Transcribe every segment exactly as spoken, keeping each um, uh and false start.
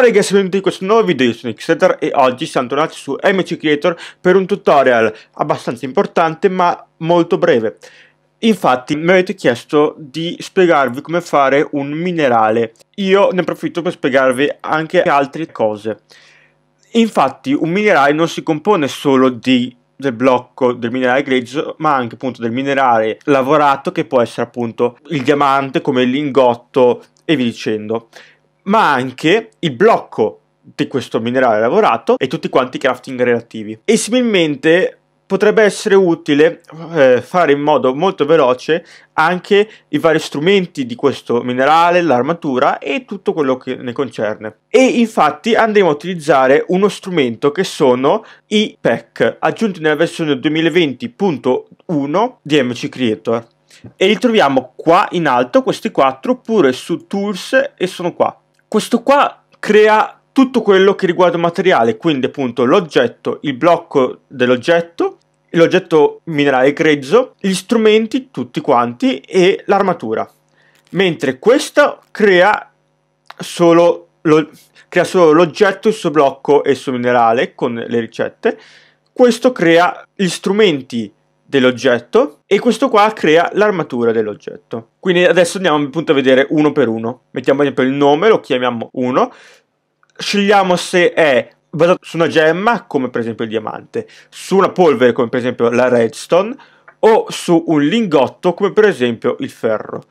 Ciao ragazzi, benvenuti in questo nuovo video. Io sono Xredar e oggi siamo tornati su MCreator per un tutorial abbastanza importante ma molto breve. Infatti mi avete chiesto di spiegarvi come fare un minerale. Io ne approfitto per spiegarvi anche altre cose. Infatti un minerale non si compone solo di del blocco del minerale grezzo, ma anche appunto del minerale lavorato, che può essere appunto il diamante come il lingotto e via dicendo, ma anche il blocco di questo minerale lavorato e tutti quanti i crafting relativi. E similmente potrebbe essere utile eh, fare in modo molto veloce anche i vari strumenti di questo minerale, l'armatura e tutto quello che ne concerne. E infatti andremo a utilizzare uno strumento che sono i pack, aggiunti nella versione duemilaventi punto uno di MCreator. E li troviamo qua in alto, questi quattro, oppure su Tools e sono qua. Questo qua crea tutto quello che riguarda il materiale, quindi appunto l'oggetto, il blocco dell'oggetto, l'oggetto minerale grezzo, gli strumenti tutti quanti e l'armatura. Mentre questa crea solo l'oggetto, il suo blocco e il suo minerale con le ricette. Questo crea gli strumenti dell'oggetto e questo qua crea l'armatura dell'oggetto. Quindi adesso andiamo appunto a vedere uno per uno. Mettiamo ad esempio il nome, lo chiamiamo uno. Scegliamo se è basato su una gemma, come per esempio il diamante, su una polvere, come per esempio la redstone, o su un lingotto, come per esempio il ferro.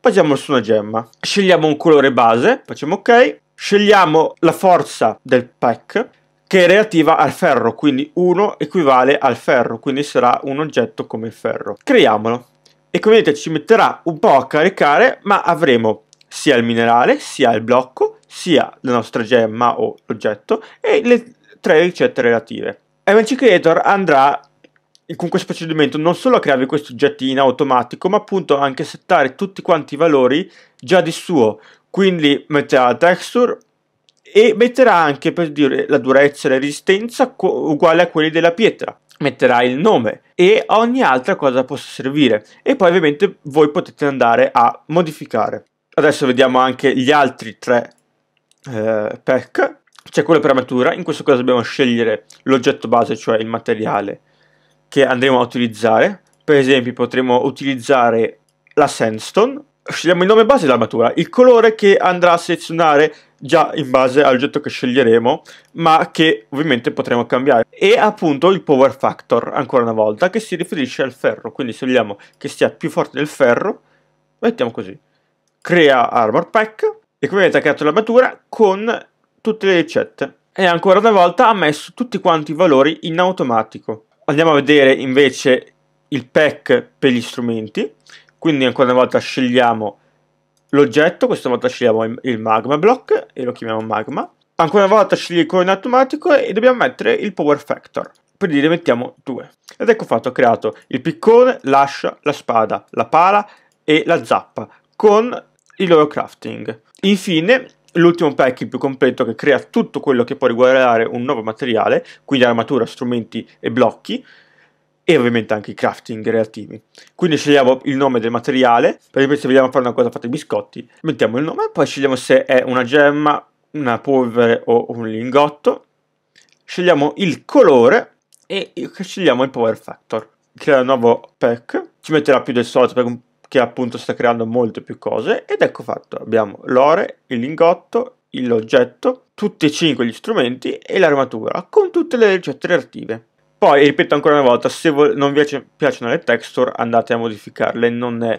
Basiamo su una gemma. Scegliamo un colore base, facciamo ok. Scegliamo la forza del pack, che è relativa al ferro, quindi uno equivale al ferro, quindi sarà un oggetto come il ferro. Creiamolo. E come vedete ci metterà un po' a caricare, ma avremo sia il minerale, sia il blocco, sia la nostra gemma o oggetto e le tre ricette relative. MCreator andrà con questo procedimento non solo a creare questi oggetti in automatico, ma appunto anche a settare tutti quanti i valori già di suo. Quindi metterà la texture e metterà anche, per dire, la durezza e la resistenza uguale a quelli della pietra. Metterà il nome e ogni altra cosa possa servire. E poi ovviamente voi potete andare a modificare. Adesso vediamo anche gli altri tre eh, pack. C'è quello per armatura, in questo caso dobbiamo scegliere l'oggetto base, cioè il materiale che andremo a utilizzare. Per esempio potremo utilizzare la sandstone. Scegliamo il nome base e l'armatura, il colore che andrà a selezionare già in base all'oggetto che sceglieremo, ma che ovviamente potremo cambiare, e appunto il power factor, ancora una volta, che si riferisce al ferro, quindi se vogliamo che sia più forte del ferro mettiamo così. Crea armor pack e come vedete ha creato l'armatura con tutte le ricette e ancora una volta ha messo tutti quanti i valori in automatico. Andiamo a vedere invece il pack per gli strumenti. Quindi ancora una volta scegliamo l'oggetto, questa volta scegliamo il magma block e lo chiamiamo magma. Ancora una volta scegliamo il colore in automatico e dobbiamo mettere il power factor. Per dire mettiamo due. Ed ecco fatto, ho creato il piccone, l'ascia, la spada, la pala e la zappa con il loro crafting. Infine l'ultimo pack, il più completo, che crea tutto quello che può riguardare un nuovo materiale, quindi armatura, strumenti e blocchi, e ovviamente anche i crafting relativi. Quindi scegliamo il nome del materiale, per esempio se vogliamo fare una cosa fatta di biscotti mettiamo il nome, poi scegliamo se è una gemma, una polvere o un lingotto, scegliamo il colore e scegliamo il power factor. Crea un nuovo pack, ci metterà più del solito perché appunto sta creando molte più cose. Ed ecco fatto, abbiamo l'ore, il lingotto, l'oggetto, tutti e cinque gli strumenti e l'armatura con tutte le ricette relative. Poi, ripeto ancora una volta, se non vi piacciono le texture andate a modificarle, non è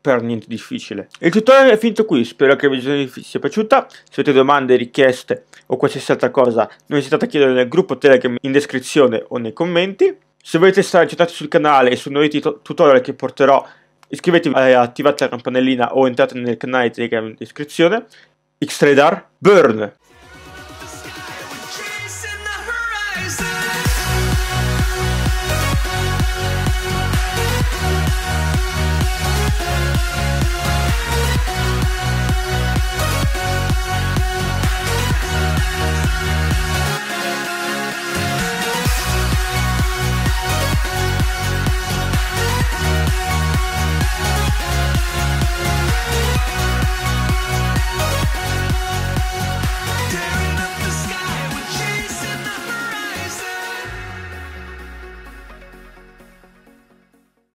per niente difficile. Il tutorial è finito qui, spero che la visione vi sia piaciuta. Se avete domande, richieste o qualsiasi altra cosa non esitate a chiedere nel gruppo Telegram in descrizione o nei commenti. Se volete stare aggiornati sul canale e sui nuovi tutorial che porterò, iscrivetevi e attivate la campanellina o entrate nel canale Telegram in descrizione. Xredar, burn!